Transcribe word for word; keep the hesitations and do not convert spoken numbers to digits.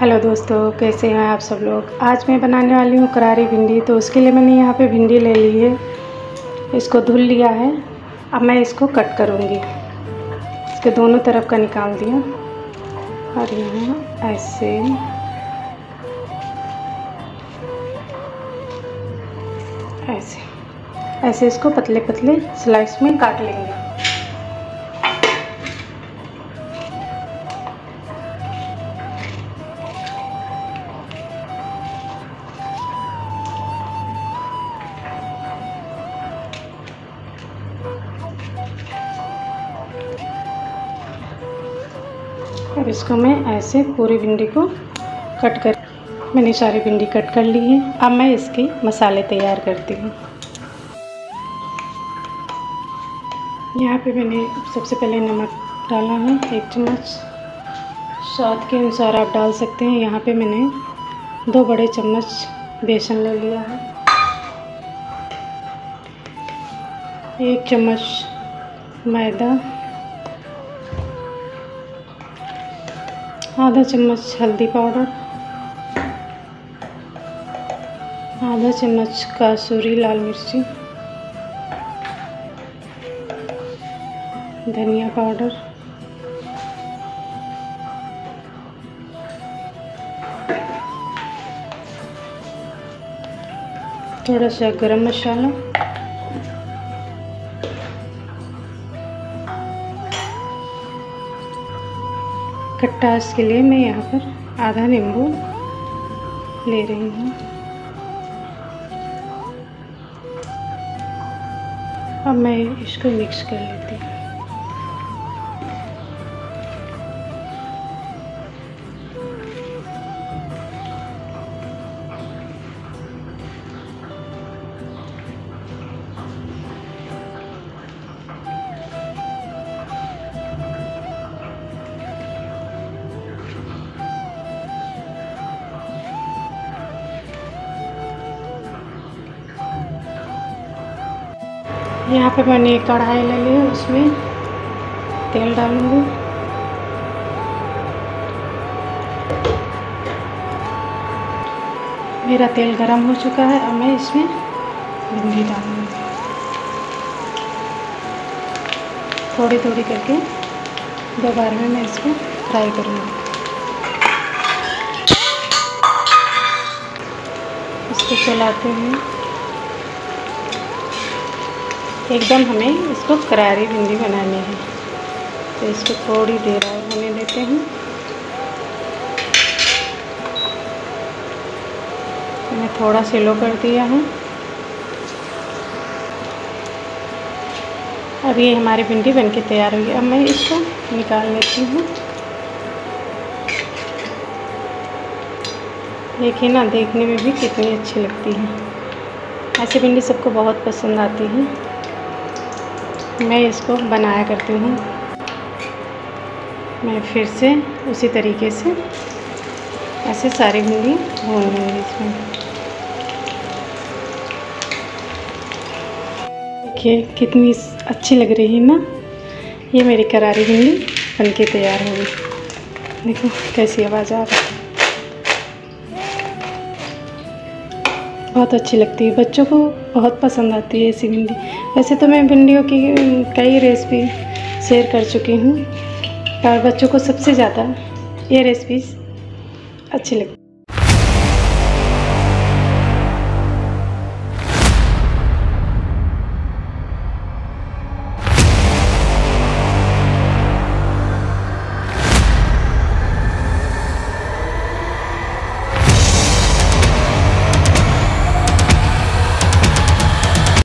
Hello दोस्तों, कैसे हैं आप सब लोग। आज मैं बनाने वाली हूँ करारी भिंडी। तो उसके लिए मैंने यहाँ पे भिंडी ले ली है, इसको धुल लिया है। अब मैं इसको कट करूँगी। इसके दोनों तरफ का निकाल दिया और यहाँ ऐसे ऐसे ऐसे इसको पतले पतले स्लाइस में काट लेंगे। अब इसको मैं ऐसे पूरी भिंडी को कट कर, मैंने सारी भिंडी कट कर ली है। अब मैं इसके मसाले तैयार करती हूँ। यहाँ पे मैंने सबसे पहले नमक डाला है, एक चम्मच। स्वाद के अनुसार आप डाल सकते हैं। यहाँ पे मैंने दो बड़े चम्मच बेसन ले लिया है, एक चम्मच मैदा, आधा चम्मच हल्दी पाउडर, आधा चम्मच कसूरी लाल मिर्ची, धनिया पाउडर, थोड़ा सा गरम मसाला, खट्टास के लिए मैं यहाँ पर आधा नींबू ले रही हूँ। अब मैं इसको मिक्स कर लेती हूँ। यहाँ पे मैंने एक कढ़ाई ले ली, उसमें तेल डालूंगी। मेरा तेल गरम हो चुका है। अब मैं इसमें भिंडी डालूंगी, थोड़ी थोड़ी करके दो बार में मैं इसको फ्राई करूँगी। इसको चलाते हुए एकदम हमें इसको करारी भिंडी बनानी है, तो इसको थोड़ी देर और होने देते हैं। मैंने थोड़ा स्लो कर दिया है। अब ये हमारी भिंडी बनके तैयार हुई। अब मैं इसको निकाल लेती हूँ। देखिए ना, देखने में भी कितनी अच्छी लगती है। ऐसी भिंडी सबको बहुत पसंद आती है। मैं इसको बनाया करती हूँ। मैं फिर से उसी तरीके से ऐसे सारी भिंडी भून लूँगी। इसमें देखिए कितनी अच्छी लग रही है ना। ये मेरी करारी भिंडी बनके तैयार होगी। देखो कैसी आवाज़ आ रही है, बहुत अच्छी लगती है। बच्चों को बहुत पसंद आती है ऐसी भिंडी। वैसे तो मैं भिंडियों की कई रेसिपी शेयर कर चुकी हूँ, पर बच्चों को सबसे ज़्यादा ये रेसिपीज अच्छी लगती है।